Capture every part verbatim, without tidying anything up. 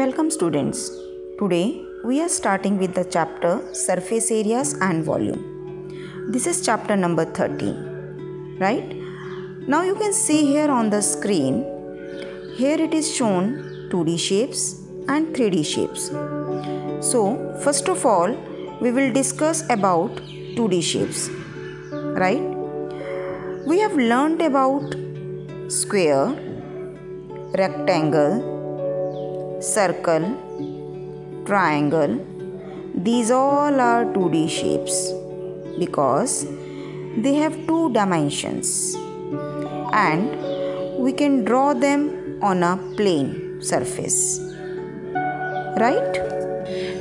Welcome students. Today we are starting with the chapter surface areas and volume. This is chapter number thirteen, right? Now you can see here on the screen, here it is shown two D shapes and three D shapes. So first of all we will discuss about two D shapes, right? We have learnt about square, rectangle, circle, triangle. These all are two D shapes because they have two dimensions and we can draw them on a plane surface, right?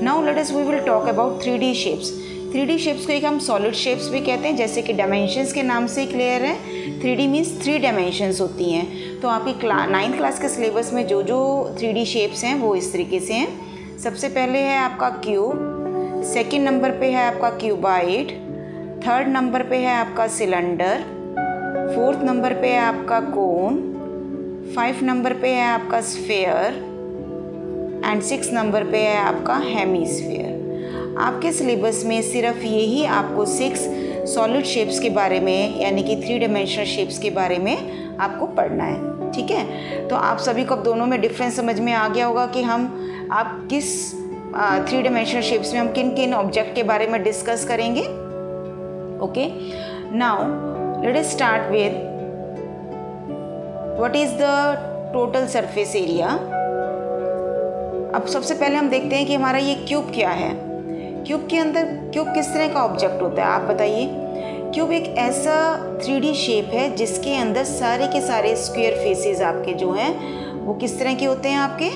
Now let us we will talk about three D shapes. Three D shapes को एक हम solid shapes भी कहते हैं, जैसे कि dimensions के नाम से क्लियर है, three D means three dimensions होती हैं। तो आपकी क्ला नाइन्थ क्लास के सिलेबस में जो जो थ्री डी शेप्स हैं वो इस तरीके से हैं। सबसे पहले है आपका क्यूब, सेकंड नंबर पे है आपका क्यूबाइड, थर्ड नंबर पे है आपका सिलेंडर, फोर्थ नंबर पे है आपका कोन, फाइव नंबर पे है आपका स्फेयर एंड सिक्स नंबर पे है आपका हेमीस्फेयर। आपके सिलेबस में सिर्फ यही आपको सिक्स सॉलिड शेप्स के बारे में यानी कि थ्री डायमेंशनल शेप्स के बारे में आपको पढ़ना है, ठीक है? तो आप सभी को अब दोनों में डिफरेंस समझ में आ गया होगा कि हम आप किस थ्री डायमेंशनल शेप्स में हम किन किन ऑब्जेक्ट के बारे में डिस्कस करेंगे। Okay, now let us start with what is the total surface area. अब सबसे पहले हम देखते हैं कि हमारा ये क्यूब क्या है। क्यूब के अंदर क्यूब किस तरह का ऑब्जेक्ट होता है, आप बताइए। क्यूब एक ऐसा थ्री डी शेप है जिसके अंदर सारे के सारे स्क्वायर फेसेस आपके जो हैं वो किस तरह के होते हैं, आपके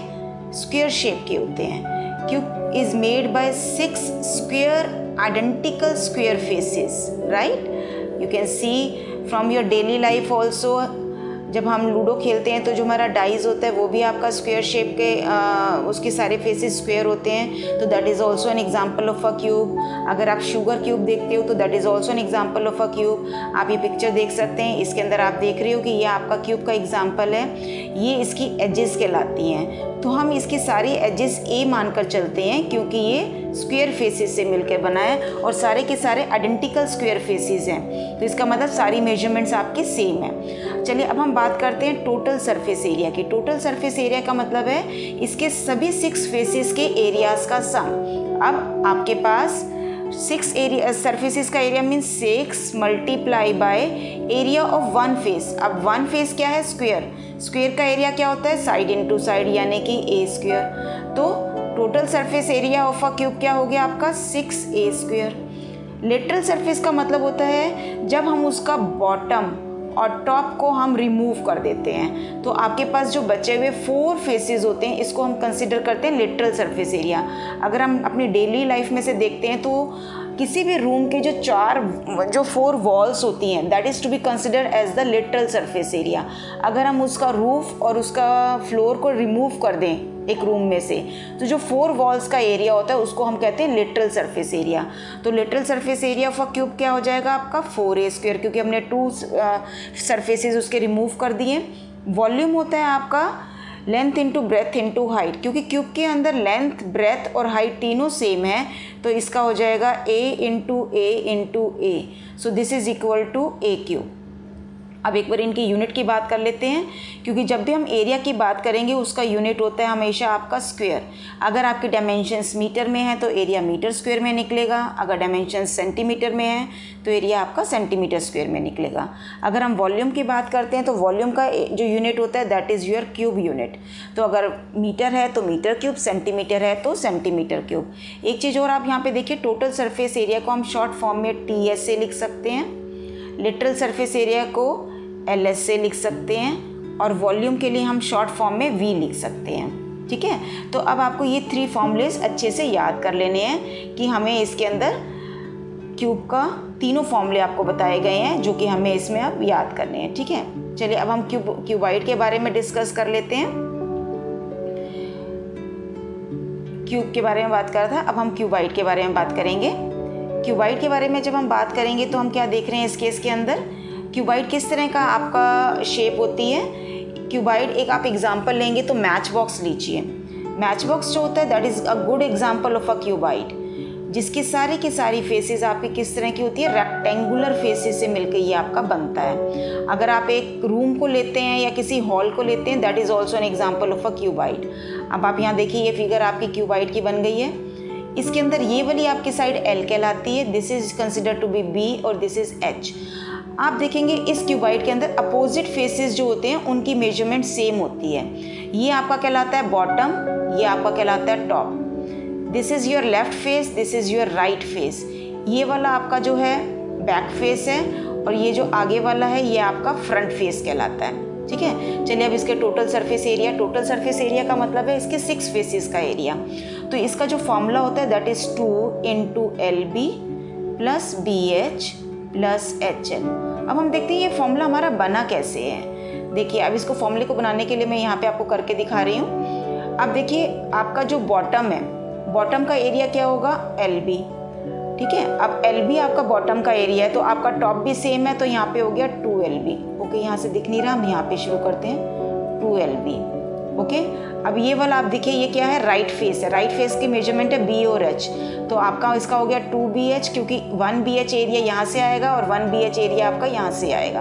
स्क्वायर शेप के होते हैं। Cube is made by six square identical square faces, right? You can see from your daily life also. जब हम लूडो खेलते हैं तो जो हमारा डाइस होता है वो भी आपका स्क्वायर शेप के आ, उसके सारे फेसेस स्क्वायर होते हैं, तो that is also an example of a cube. अगर आप शुगर क्यूब देखते हो तो that is also an example of a cube. आप ये पिक्चर देख सकते हैं, इसके अंदर आप देख रहे हो कि ये आपका क्यूब का एग्जाम्पल है, ये इसकी एजेस कहलाती हैं। तो हम इसकी सारी एजेस ए मानकर चलते हैं क्योंकि ये स्क्वायर फेसेस से मिलकर बना है और सारे के सारे आइडेंटिकल स्क्वायर फेसेस हैं, तो इसका मतलब सारी मेजरमेंट्स आपकी सेम है। चलिए अब हम बात करते हैं टोटल सरफेस एरिया की। टोटल सरफेस एरिया का मतलब है इसके सभी सिक्स फेसेस के एरियाज का सम। अब आपके पास सिक्स एरिया सरफेसेस का area means six multiply by area of one face. अब वन फेस क्या है, स्क्वायर। स्क्वायर का एरिया क्या होता है, साइड इनटू साइड यानी कि ए स्क्वायर। तो total surface area of a cube क्या हो गया आपका, six a square. Lateral surface का मतलब होता है जब हम उसका बॉटम और टॉप को हम रिमूव कर देते हैं तो आपके पास जो बचे हुए फोर फेसेस होते हैं इसको हम कंसिडर करते हैं लेटरल सरफेस एरिया। अगर हम अपनी डेली लाइफ में से देखते हैं तो किसी भी रूम के जो चार जो फोर वॉल्स होती हैं that is to be consider as the lateral surface area. अगर हम उसका रूफ और उसका फ्लोर को रिमूव कर दें एक रूम में से तो जो फोर वॉल्स का एरिया होता है उसको हम कहते हैं लेटरल सरफेस एरिया। तो lateral surface area of a cube क्या हो जाएगा आपका, फोर ए स्क्वायर, क्योंकि हमने टू सरफेसेस उसके रिमूव कर दिए। वॉल्यूम होता है आपका length into breadth into height, क्योंकि क्यूब के अंदर लेंथ ब्रेथ और हाइट तीनों सेम है, तो इसका हो जाएगा a into a into a. So this is equal to a cube. अब एक बार इनकी यूनिट की बात कर लेते हैं, क्योंकि जब भी हम एरिया की बात करेंगे उसका यूनिट होता है हमेशा आपका स्क्वायर। अगर आपके डायमेंशंस मीटर में हैं तो एरिया मीटर स्क्वायर में निकलेगा, अगर डायमेंशंस सेंटीमीटर में हैं तो एरिया आपका सेंटीमीटर स्क्वायर में निकलेगा। अगर हम वॉल्यूम की बात करते हैं तो वॉल्यूम का जो यूनिट होता है that is your cube unit. तो अगर मीटर है तो मीटर क्यूब, सेंटीमीटर है तो सेंटीमीटर क्यूब। एक चीज़ और आप यहाँ पर देखिए, टोटल सरफेस एरिया को हम शॉर्ट फॉर्म में टी एस से लिख सकते हैं, लेटरल सरफेस एरिया को एल एस से लिख सकते हैं और वॉल्यूम के लिए हम शॉर्ट फॉर्म में वी लिख सकते हैं, ठीक है? तो अब आपको ये थ्री फॉर्मूलेस अच्छे से याद कर लेने हैं कि हमें इसके अंदर क्यूब का तीनों फॉर्मूले आपको बताए गए हैं जो कि हमें इसमें अब याद करने हैं, ठीक है? चलिए अब हम क्यूब क्यूबाइड के बारे में डिस्कस कर लेते हैं। क्यूब के बारे में बात कर रहा था, अब हम क्यूबाइड के बारे में बात करेंगे। क्यूबाइड के बारे में जब हम बात करेंगे तो हम क्या देख रहे हैं इस केस के अंदर, क्यूबाइड किस तरह का आपका शेप होती है। क्यूबाइड एक आप एग्जांपल लेंगे तो मैच बॉक्स लीजिए। मैच बॉक्स जो होता है that is a good example of a cuboid, जिसकी सारी की सारी फेसेस आपकी किस तरह की होती है, रेक्टेंगुलर फेसेस से मिलकर ये आपका बनता है। अगर आप एक रूम को लेते हैं या किसी हॉल को लेते हैं that is also an example of a cuboid. अब आप यहाँ देखिए ये फिगर आपकी क्यूबाइड की बन गई है, इसके अंदर ये वाली आपकी साइड एल कहलाती है, this is considered to be B और दिस इज़ एच। आप देखेंगे इस क्यूबाइड के अंदर अपोजिट फेसेस जो होते हैं उनकी मेजरमेंट सेम होती है। ये आपका कहलाता है बॉटम, ये आपका कहलाता है top. This is your left face, this is your right face. ये वाला आपका जो है बैक फेस है और ये जो आगे वाला है ये आपका फ्रंट फेस कहलाता है। ठीक है, चलिए अब इसके total surface area, total surface area का मतलब है इसके सिक्स फेसेस का एरिया। तो इसका जो फॉर्मूला होता है that is two into L B plus B H plus H L. अब हम देखते हैं ये फॉर्मूला हमारा बना कैसे है। देखिए अब इसको फॉर्मूले को बनाने के लिए मैं यहाँ पे आपको करके दिखा रही हूँ। अब देखिए आपका जो बॉटम है, बॉटम का एरिया क्या होगा, एल बी। ठीक है, अब एल बी आपका बॉटम का एरिया है तो आपका टॉप भी सेम है तो यहाँ पे हो गया टू एल बी। ओके, यहाँ से दिख नहीं रहा, हम यहाँ पे शुरू करते हैं टू एल बी। ओके, अब ये वाला आप देखिए ये क्या है, राइट फेस है, राइट फेस की मेजरमेंट है बी और एच तो आपका इसका हो गया टू बी एच, क्योंकि वन बी एच एरिया यहाँ से आएगा और वन बी एच एरिया आपका यहाँ से आएगा।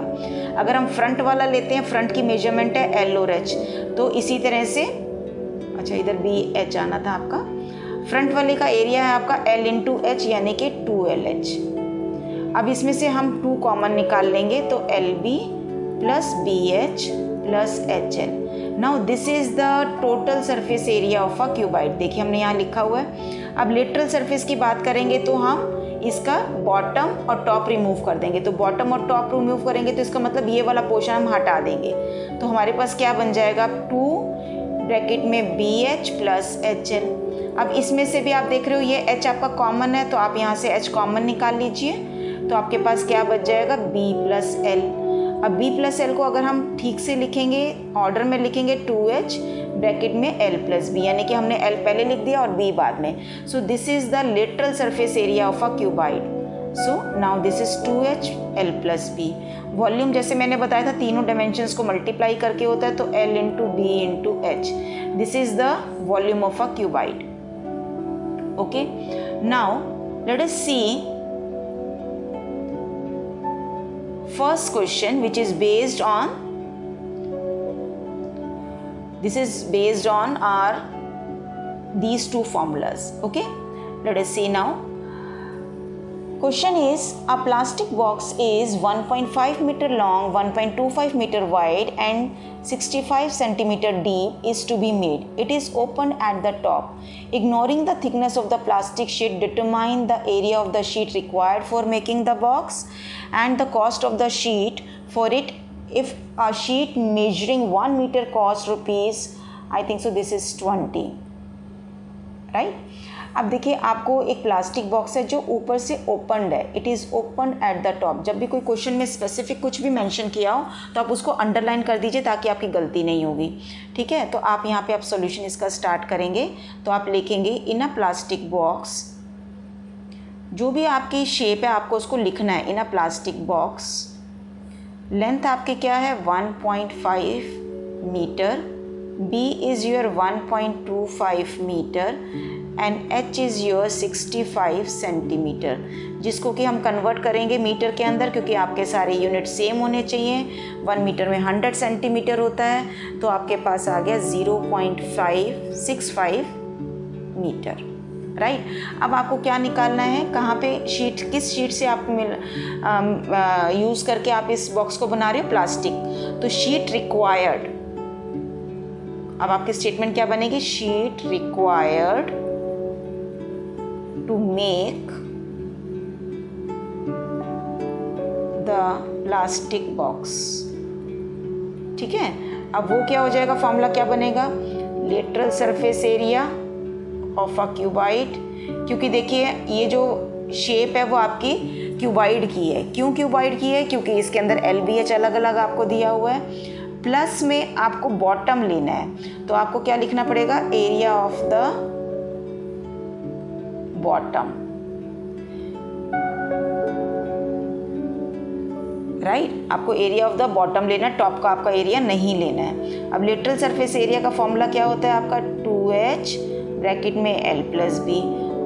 अगर हम फ्रंट वाला लेते हैं, फ्रंट की मेजरमेंट है एल और एच तो इसी तरह से, अच्छा इधर बी एच आना था आपका, फ्रंट वाले का एरिया है आपका एल इंटू एच यानी कि टू एल एच। अब इसमें से हम टू कॉमन निकाल लेंगे तो L B plus B H plus H L. Now this is the total surface area of a cuboid. देखिए हमने यहाँ लिखा हुआ है। अब लेटरल सरफेस की बात करेंगे तो हम इसका बॉटम और टॉप रिमूव कर देंगे, तो बॉटम और टॉप रिमूव करेंगे तो इसका मतलब ये वाला पोर्शन हम हटा देंगे तो हमारे पास क्या बन जाएगा, टू ब्रैकेट में B H plus H L. अब इसमें से भी आप देख रहे हो ये एच आपका कॉमन है तो आप यहाँ से एच कॉमन निकाल लीजिए तो आपके पास क्या बच जाएगा, बी प्लस एल। अब b प्लस एल को अगर हम ठीक से लिखेंगे, ऑर्डर में लिखेंगे टू एच ब्रैकेट में l प्लस बी यानी कि हमने l पहले लिख दिया और b बाद में। So this is the lateral surface area of a cuboid. So now this is two H l plus B. Volume जैसे मैंने बताया था तीनों डायमेंशंस को मल्टीप्लाई करके होता है तो l into B into H, this is the volume of a cuboid. Okay, now let us see first question which is based on this is based on are these two formulas. Okay, let us see now. Question is, a plastic box is one point five meter long, one point two five meter wide and sixty-five centimeter deep is to be made. It is open at the top. Ignoring the thickness of the plastic sheet, determine the area of the sheet required for making the box and the cost of the sheet for it. If a sheet measuring one meter costs rupees, I think so this is twenty, right? अब देखिए आपको एक plastic box है जो ऊपर से opened है, it is open at the top. जब भी कोई क्वेश्चन में स्पेसिफिक कुछ भी मेंशन किया हो तो आप उसको अंडरलाइन कर दीजिए ताकि आपकी गलती नहीं होगी। ठीक है, तो आप यहाँ पे आप सॉल्यूशन इसका स्टार्ट करेंगे तो आप लिखेंगे इन अ प्लास्टिक बॉक्स, जो भी आपकी शेप है आपको उसको लिखना है, in a plastic box, length आपकी क्या है one point five metre, B is your one point two five metre and H is your sixty five centimetre, जिसको कि हम कन्वर्ट करेंगे मीटर के अंदर क्योंकि आपके सारे यूनिट सेम होने चाहिए। वन मीटर में हंड्रेड सेंटीमीटर होता है तो आपके पास आ गया zero point five six five metre, right. अब आपको क्या निकालना है, कहाँ पे शीट, किस शीट से आप मिल यूज़ करके आप इस बॉक्स को बना रहे हो, प्लास्टिक, तो शीट रिक्वायर्ड। अब आपकी स्टेटमेंट क्या बनेगी, sheet required to make the plastic box। ठीक है, अब वो क्या हो जाएगा, फॉर्मूला क्या बनेगा, lateral surface area of a cuboid, क्योंकि देखिए ये जो शेप है वो आपकी क्यूबाइड की है। क्यों क्यूबाइड की है, क्योंकि इसके अंदर एल बी एच अलग अलग आपको दिया हुआ है, प्लस में आपको बॉटम लेना है तो आपको क्या लिखना पड़ेगा, area of the bottom. Right right? आपको एरिया ऑफ द बॉटम लेना है, टॉप का आपका एरिया नहीं लेना है। अब लेटरल सरफेस एरिया का फॉर्मूला क्या होता है आपका टू एच ब्रैकेट में एल प्लस बी,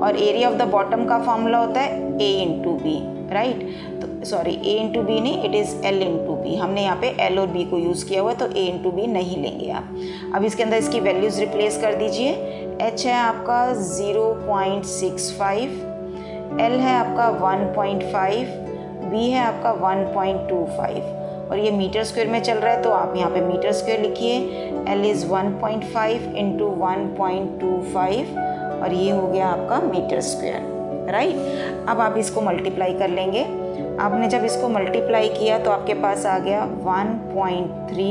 और एरिया ऑफ द बॉटम का फॉर्मूला होता है ए इंटू बी, राइट। तो सॉरी ए इंटू बी नहीं, it is L into B. हमने यहाँ पे एल और बी को यूज़ किया हुआ है, तो ए इंटू बी नहीं लेंगे आप। अब इसके अंदर इसकी वैल्यूज़ रिप्लेस कर दीजिए। एच है आपका zero point six five, L है आपका वन पॉइंट फाइव, बी है आपका वन पॉइंट टू फाइव, और ये मीटर स्क्वायर में चल रहा है तो आप यहाँ पे मीटर स्क्वायर लिखिए। L is one point five into one point two five, और ये हो गया आपका मीटर स्क्वायर, राइट। अब आप इसको मल्टीप्लाई कर लेंगे। आपने जब इसको मल्टीप्लाई किया तो आपके पास आ गया वन पॉइंट थ्री,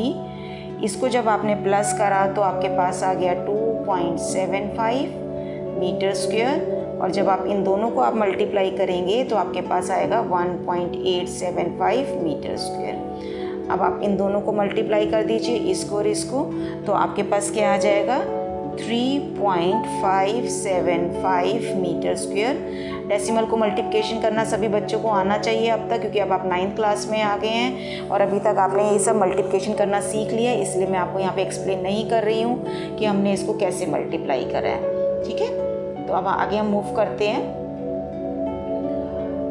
इसको जब आपने प्लस करा तो आपके पास आ गया two point seven five metre square, और जब आप इन दोनों को आप मल्टीप्लाई करेंगे तो आपके पास आएगा one point eight seven five metre square. अब आप इन दोनों को मल्टीप्लाई कर दीजिए, इसको और इसको, तो आपके पास क्या आ जाएगा three point five seven five metre square. Decimal को मल्टीप्लिकेशन करना सभी बच्चों को आना चाहिए अब तक, क्योंकि अब आप नाइन्थ क्लास में आ गए हैं और अभी तक आपने ये सब मल्टीप्लिकेशन करना सीख लिया है, इसलिए मैं आपको यहाँ पे एक्सप्लेन नहीं कर रही हूँ कि हमने इसको कैसे मल्टीप्लाई करा है, ठीक है। तो अब आगे हम मूव करते हैं।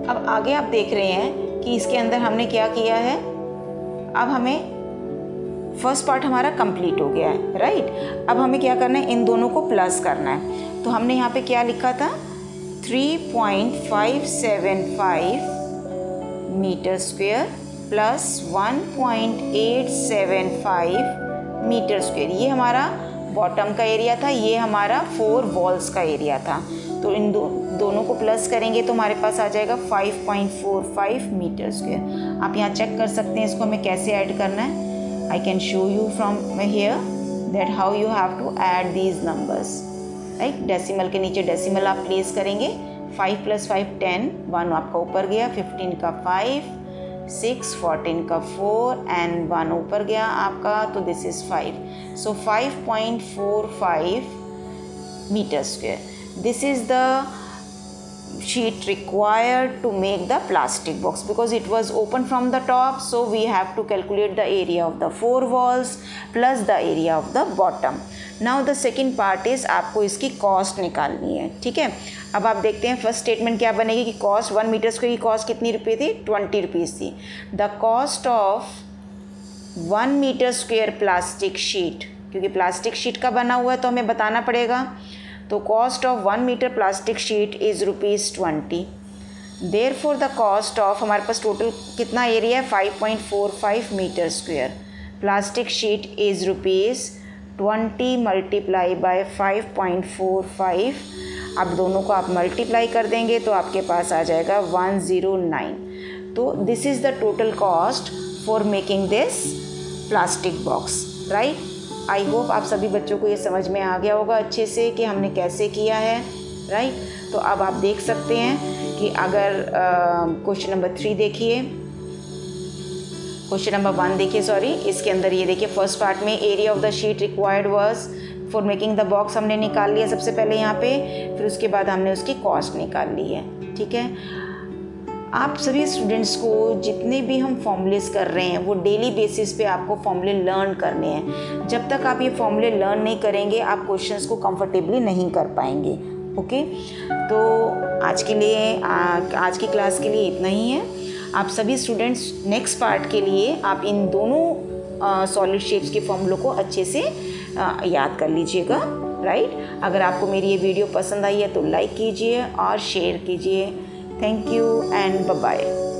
अब आगे आप देख रहे हैं कि इसके अंदर हमने क्या किया है। अब हमें फर्स्ट पार्ट हमारा कंप्लीट हो गया है, राइट। अब हमें क्या करना है, इन दोनों को प्लस करना है। तो हमने यहाँ पे क्या लिखा था three point five seven five metre square plus one point eight seven five metre square, ये हमारा बॉटम का एरिया था, ये हमारा फोर वॉल्स का एरिया था। तो इन दो दोनों को प्लस करेंगे तो हमारे पास आ जाएगा five point four five metre square. आप यहाँ चेक कर सकते हैं इसको हमें कैसे ऐड करना है। I can show you from here that how you have to add these numbers, right. Decimal के नीचे डेसिमल आप प्लेस करेंगे, five plus five ten, one आपका ऊपर गया, फिफ्टीन का फाइव, सिक्स, फोर्टीन का फोर एंड वन ऊपर गया आपका, तो this is five. So five point four five metre square, this is the sheet required to make the plastic box because it was open from the top, so we have to calculate the area of the four walls plus the area of the bottom. Now the second part is आपको इसकी cost निकालनी है, ठीक है। अब आप देखते हैं first statement क्या बनेगी कि cost वन मीटर स्क्वायर की cost कितनी रुपये थी, ट्वेंटी रुपीज़ थी। The cost of one metre square plastic sheet, क्योंकि plastic sheet का बना हुआ है तो हमें बताना पड़ेगा। तो cost of one metre plastic sheet is rupees twenty, therefore the cost of, हमारे पास टोटल कितना एरिया है five point four five metre square, plastic sheet is rupees twenty multiply by five point four five. अब दोनों को आप multiply कर देंगे तो आपके पास आ जाएगा वन ज़ीरो नाइन। तो this is the total cost for making this plastic box, right. I hope आप सभी बच्चों को ये समझ में आ गया होगा अच्छे से कि हमने कैसे किया है, राइट। तो अब आप देख सकते हैं कि अगर क्वेश्चन नंबर थ्री देखिए, क्वेश्चन नंबर वन देखिए, सॉरी, इसके अंदर ये देखिए फर्स्ट पार्ट में area of the sheet required was for making the box, हमने निकाल लिया सबसे पहले यहाँ पे, फिर उसके बाद हमने उसकी कॉस्ट निकाल ली है, ठीक है। आप सभी स्टूडेंट्स को जितने भी हम फॉर्मूलेस कर रहे हैं वो डेली बेसिस पे आपको फॉर्मूले लर्न करने हैं। जब तक आप ये फॉर्मूले लर्न नहीं करेंगे आप क्वेश्चंस को कंफर्टेबली नहीं कर पाएंगे, ओके। तो आज के लिए आ, आज की क्लास के लिए इतना ही है। आप सभी स्टूडेंट्स नेक्स्ट पार्ट के लिए आप इन दोनों सॉलिड शेप्स के फॉर्मूलों को अच्छे से आ, याद कर लीजिएगा, राइट। अगर आपको मेरी ये वीडियो पसंद आई है तो लाइक कीजिए और शेयर कीजिए। Thank you and bye-bye.